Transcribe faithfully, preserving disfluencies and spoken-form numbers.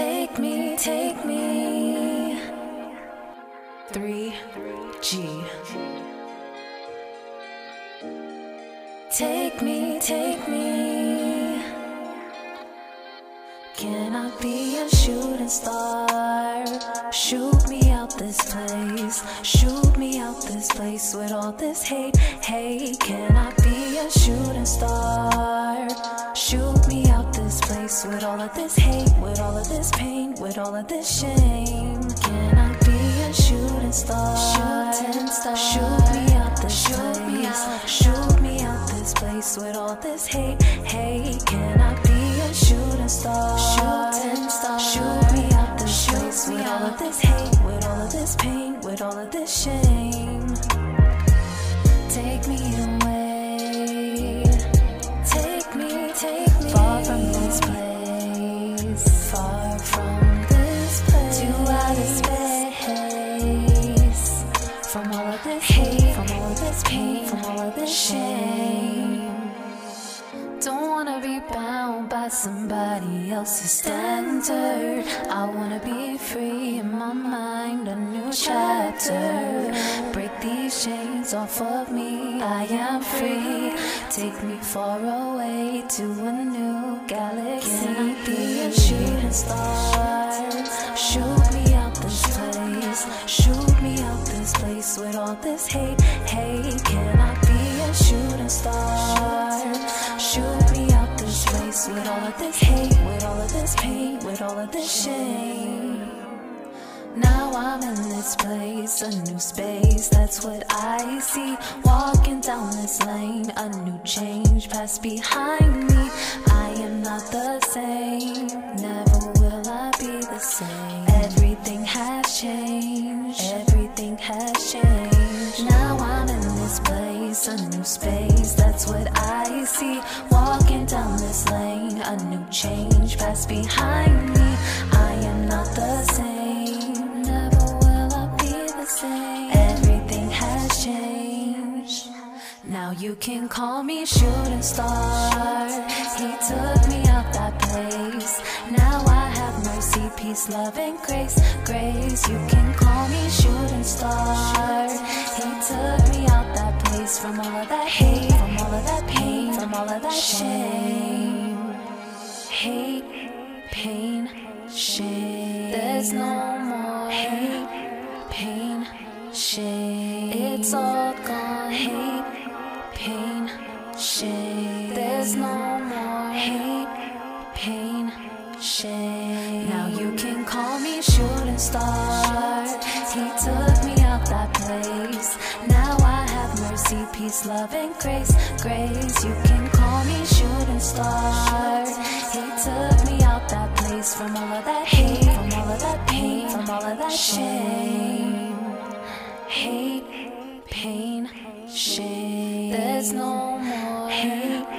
Take me, take me. three G. Take me, take me. Can I be a shooting star? Shoot me out this place. Shoot me out this place with all this hate. Hey, can I be a shooting star? Shoot me out this place with all of this hate, with all of this pain, with all of this shame. Can I be a shooting star? Shooting star. Shoot me out this place. Shoot me out this place with all this hate. Hey, can I be a shooting star? Shooting star. Shoot me out this place with all of this hate, with all of this pain, with all of this shame. Take me away. Take me, take me. Far from this place, far from this place, to outer space, from all of this hate, from all of this pain, from all of this shame. Don't wanna be bound by somebody else's standard. I wanna be free in my mind, a new chapter. Break these chains off of me, I am free. Take me far away to a new galaxy. Can I be a shooting star? Shoot me out this place. Shoot me out this place with all this hate. Hey, can I be a shooting star? Shoot me out this place with all of this hate, with all of this pain, with all of this shame. Now I'm in this place, a new space, that's what I see. Walking down this lane, a new change passed behind me. I am not the same, never will I be the same. Everything has changed, everything has changed. Now I'm in this place, a new space, that's what I see. Walking down this lane, a new change passed behind me. I am not the same. Everything has changed. Now you can call me shooting star. He took me out that place. Now I have mercy, peace, love, and grace. Grace, you can call me shooting star. He took me out that place, from all of that hate, from all of that pain, from all of that shame. Hate, pain, shame. There's no more hate, pain, shame. It's all gone. Hate, pain, shame. There's no more hate, pain, shame. Now you can call me shooting star. He took me out that place. Now I have mercy, peace, love, and grace. Grace, you can call me shooting star. He took me out that place, from all of that hate, from all of that pain, from all of that shame. Hate, pain, shame. There's no more hate,